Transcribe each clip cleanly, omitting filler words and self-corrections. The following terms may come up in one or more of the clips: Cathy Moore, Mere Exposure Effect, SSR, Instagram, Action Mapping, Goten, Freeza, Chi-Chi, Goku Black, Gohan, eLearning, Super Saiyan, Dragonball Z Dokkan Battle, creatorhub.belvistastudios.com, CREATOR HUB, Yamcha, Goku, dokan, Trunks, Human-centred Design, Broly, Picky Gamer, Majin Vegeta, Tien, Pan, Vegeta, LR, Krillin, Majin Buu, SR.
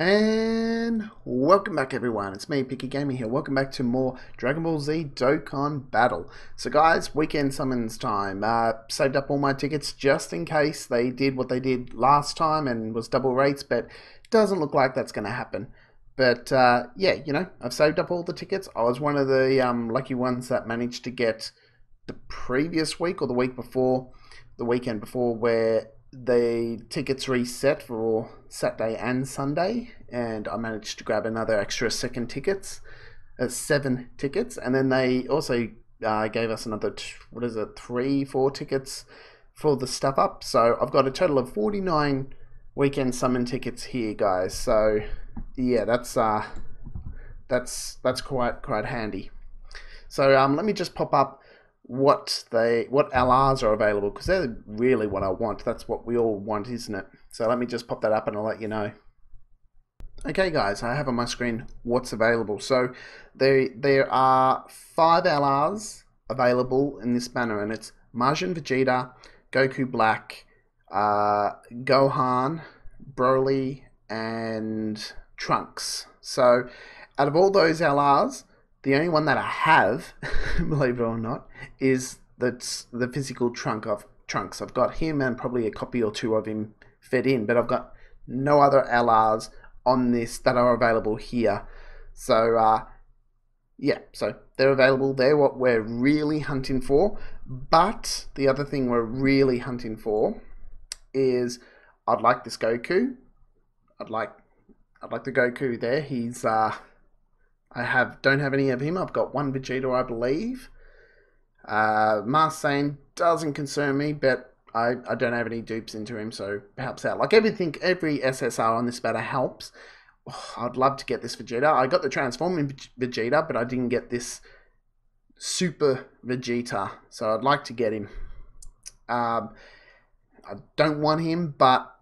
And welcome back everyone, it's me Picky Gamer here. Welcome back to more Dragon Ball Z Dokkan Battle. So guys, weekend summons time. Saved up all my tickets just in case they did what they did last time and was double rates, but doesn't look like that's going to happen. But yeah, you know, I've saved up all the tickets. I was one of the lucky ones that managed to get the previous week or the week before, the weekend before, where the tickets reset for Saturday and Sunday, and I managed to grab another extra seven tickets, and then they also gave us another 3-4 tickets for the stuff up. So I've got a total of 49 weekend summon tickets here, guys. So yeah, that's quite handy. So let me just pop up what LRs are available, because they're really what I want. That's what we all want, isn't it? So let me just pop that up and I'll let you know. Okay guys, I have on my screen what's available. So there are 5 LRs available in this banner, and it's Majin Vegeta, Goku Black, Gohan, Broly and Trunks. So out of all those LRs, the only one that I have, believe it or not, is the physical Trunks. I've got him and probably a copy or two of him fed in, but I've got no other LRs on this that are available here. So yeah, so they're available. They're what we're really hunting for. But the other thing we're really hunting for is, I'd like this Goku. I'd like the Goku there. He's I don't have any of him. I've got one Vegeta, I believe. Marsane doesn't concern me, but I don't have any dupes into him, so helps out. Like everything, every SSR on this banner helps. Oh, I'd love to get this Vegeta. I got the transforming Vegeta, but I didn't get this Super Vegeta, so I'd like to get him. I don't want him, but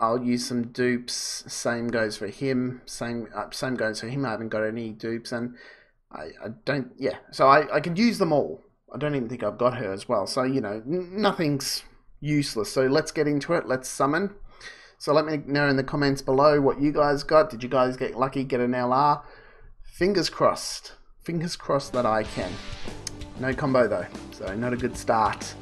I'll use some dupes. Same goes for him. Same goes for him. I haven't got any dupes, and I don't. Yeah, so I can use them all. I don't even think I've got her as well. So you know, nothing's useless. So let's get into it. Let's summon. So let me know in the comments below what you guys got. Did you guys get lucky? Get an LR? Fingers crossed. Fingers crossed that I can. No combo though, so not a good start.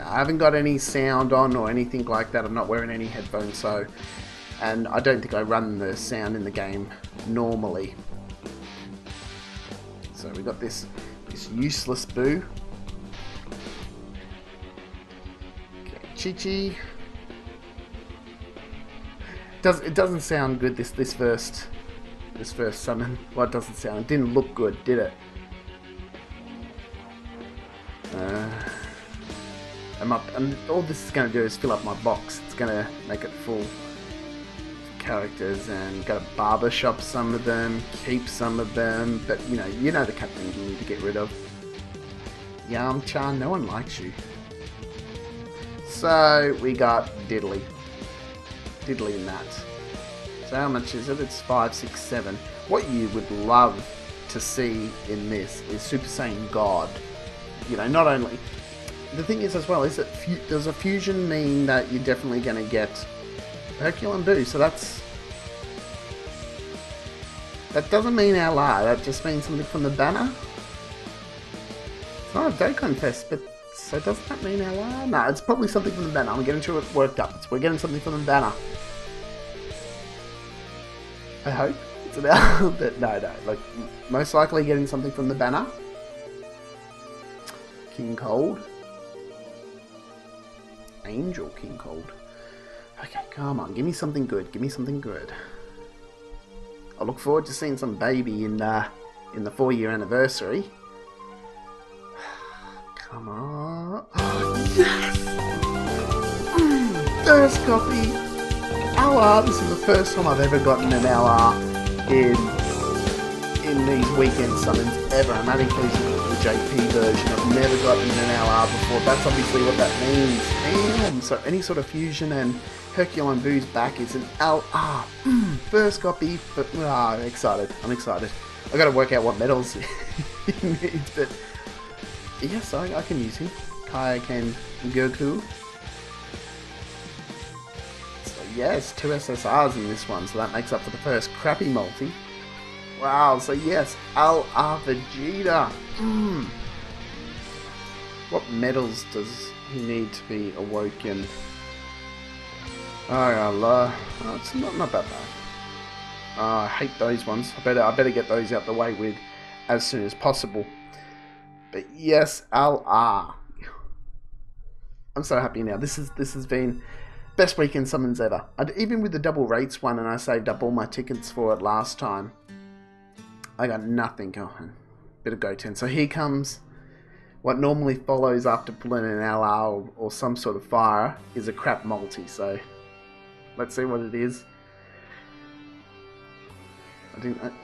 I haven't got any sound on or anything like that. I'm not wearing any headphones, so, and I don't think I run the sound in the game normally. So we got this useless Boo. Okay, Chi-Chi. It doesn't sound good, this first summon. Well, it doesn't sound. It didn't look good, did it? And all this is going to do is fill up my box. It's going to make it full characters, and got to barbershop some of them, keep some of them, but you know the captain you need to get rid of. Yamcha, no one likes you. So we got Diddley. Diddley in that. So how much is it? It's 5, 6, 7. What you would love to see in this is Super Saiyan God. You know, not only. The thing is as well, is that does a fusion mean that you're definitely going to get Herculean Boo? So that doesn't mean LR, that just means something from the banner. It's not a Dokkan Fest, but so does that mean LR? No, it's probably something from the banner. I'm getting too worked up. We're getting something from the banner. I hope it's an LR, but no, like most likely getting something from the banner. King Cold. Angel King Cold. Okay, come on, give me something good. Give me something good. I look forward to seeing some baby in the 4-year anniversary. Come on. Oh, yes! First copy. LR. This is the first time I've ever gotten an LR in these weekend summons ever. I'm not inclusive of the JP version. I've never gotten an LR before. That's obviously what that means. Damn. So any sort of fusion, and Herculean Boo's back is an LR. First copy, but I'm excited. I'm excited. I've got to work out what medals he needs, but yes, I can use him. Kaioken Goku. So yes, 2 SSRs in this one, so that makes up for the first crappy multi. Wow, so yes, LR Vegeta. What medals does he need to be awoken? Oh, it's not that bad. I hate those ones. I better get those out the way with as soon as possible. But yes, LR. I'm so happy now. This has been best weekend summons ever. Even with the double rates one, and I saved up all my tickets for it last time, I got nothing going. Bit of Goten. So here comes what normally follows after pulling an LR or some sort of fire is a crap multi. So let's see what it is.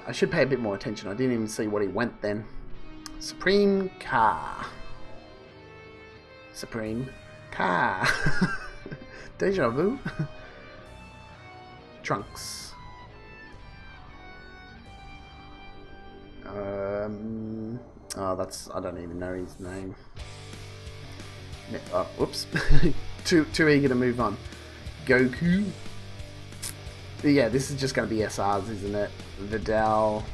I should pay a bit more attention. I didn't even see what he went then. Supreme Car. Supreme Car. Deja vu. Trunks. Oh, I don't even know his name. Oh, whoops. too eager to move on. Goku. But yeah, this is just going to be SRs, isn't it? Vidal.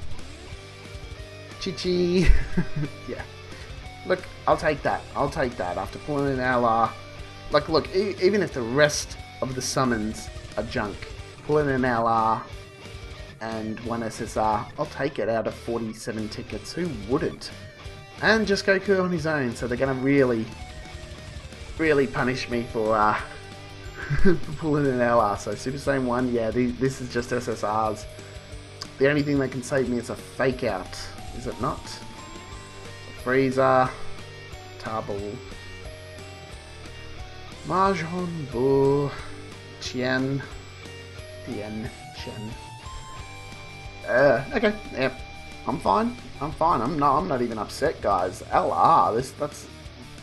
Chi-Chi. Yeah. Look, I'll take that. I'll take that. After pulling an LR. Like, look, even if the rest of the summons are junk, pulling an LR and one SSR, I'll take it out of 47 tickets. Who wouldn't? And just Goku on his own, so they're going to really, really punish me for pulling an LR. So Super Saiyan 1, yeah, this is just SSRs. The only thing that can save me is a fake out, is it not? Freeza, Tarball, Majin Buu, Tien. Okay, yeah, I'm fine. I'm not even upset, guys. LR, that's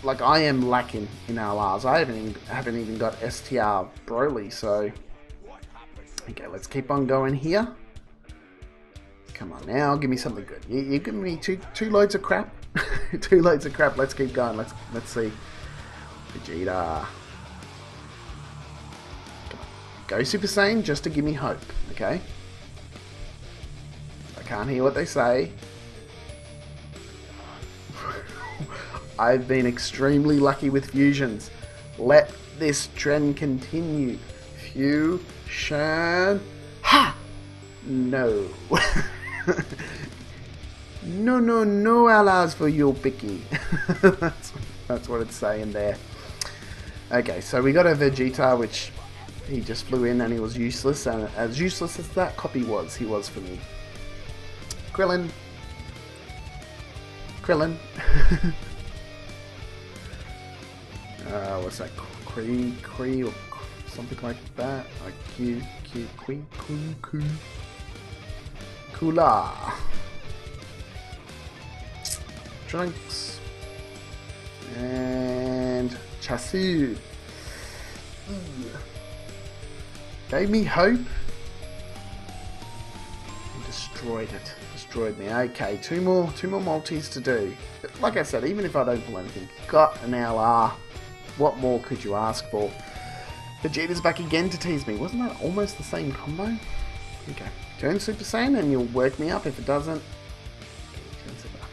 like, I am lacking in LRs. I haven't even got STR Broly, so okay, let's keep on going here. Come on now, give me something good. You give me two loads of crap. Two loads of crap. Let's keep going. Let's see. Vegeta. Come on. Go Super Saiyan just to give me hope, okay? I can't hear what they say. I've been extremely lucky with fusions. Let this trend continue. Fusion. Ha! No. No allies for you, Picky. That's what it's saying there. Okay, so we got a Vegeta, which he just flew in and he was useless. And as useless as that copy was, he was for me. Krillin. What's that? Kree or something like that. Like Kree. Kula. Trunks. And Chasu. Gave me hope. And destroyed it. Destroyed me. Okay, two more multis to do. But like I said, even if I don't pull anything, got an LR. What more could you ask for? Vegeta's back again to tease me. Wasn't that almost the same combo? Okay. Turn Super Saiyan and you'll work me up. If it doesn't, turn Super.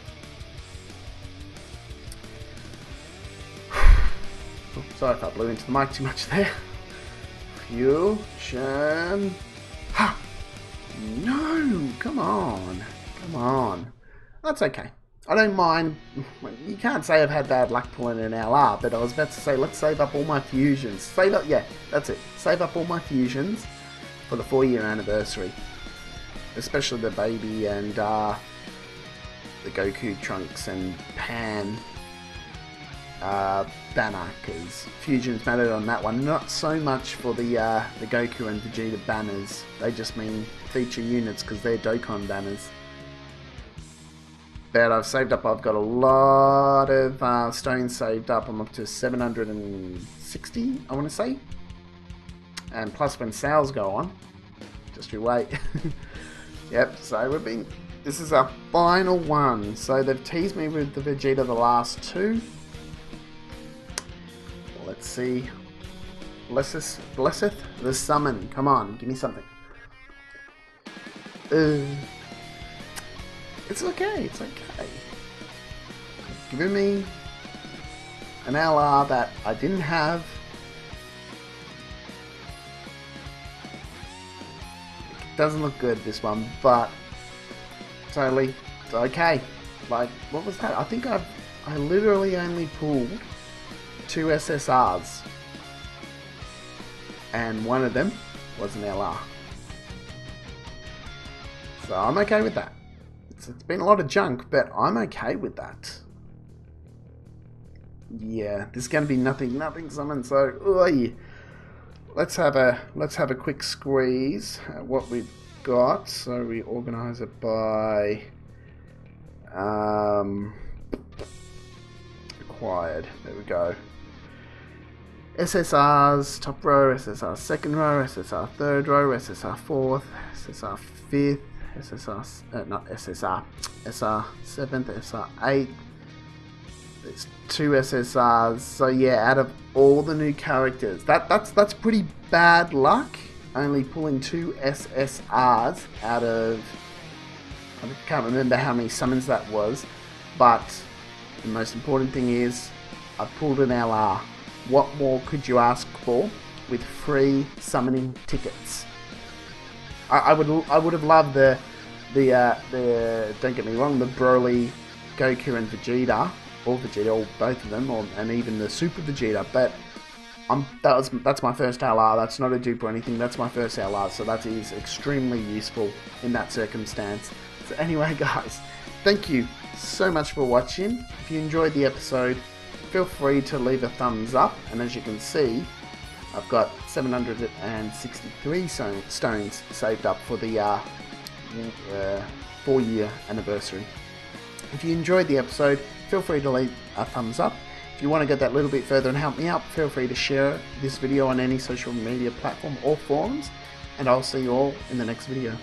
Oh, sorry if I blew into the mic too much there. Fusion. Ha! No! Come on. Come on. That's okay. I don't mind. You can't say I've had bad luck pulling an LR, but I was about to say, let's save up all my fusions. Save up, yeah, that's it. Save up all my fusions for the 4-year anniversary. Especially the baby and the Goku, Trunks and Pan banner, because fusions mattered on that one. Not so much for the Goku and Vegeta banners. They just mean feature units because they're Dokkan banners. But I've saved up. I've got a lot of stones saved up. I'm up to 760, I want to say. And plus, when sales go on, just you wait. Yep. So we've been. This is our final one. So they've teased me with the Vegeta the last two. Let's see blesseth the summon. Come on, give me something. It's okay, it's okay. It's giving me an LR that I didn't have. It doesn't look good, this one, but totally, it's okay. Like, what was that? I think I literally only pulled 2 SSRs. And one of them was an LR. So I'm okay with that. It's been a lot of junk, but I'm okay with that. Yeah, there's going to be nothing summon. So oy. Let's have a quick squeeze at what we've got. So we organize it by acquired. There we go. SSRs top row, SSR second row, SSR third row, SSR fourth, SSR fifth, SR seventh, SR eighth. There's 2 SSRs. So yeah, out of all the new characters, that's pretty bad luck. Only pulling 2 SSRs out of, I can't remember how many summons that was, but the most important thing is I pulled an LR. What more could you ask for with free summoning tickets? I would have loved the don't get me wrong, the Broly, Goku and Vegeta, or both of them, or and even the Super Vegeta, but that's my first LR. That's not a dupe or anything. That's my first LR, so that is extremely useful in that circumstance. So anyway, guys, thank you so much for watching. If you enjoyed the episode, feel free to leave a thumbs up, and as you can see, I've got 763 stones saved up for the 4-year anniversary. If you enjoyed the episode, feel free to leave a thumbs up. If you want to get that little bit further and help me out, feel free to share this video on any social media platform or forums, and I'll see you all in the next video.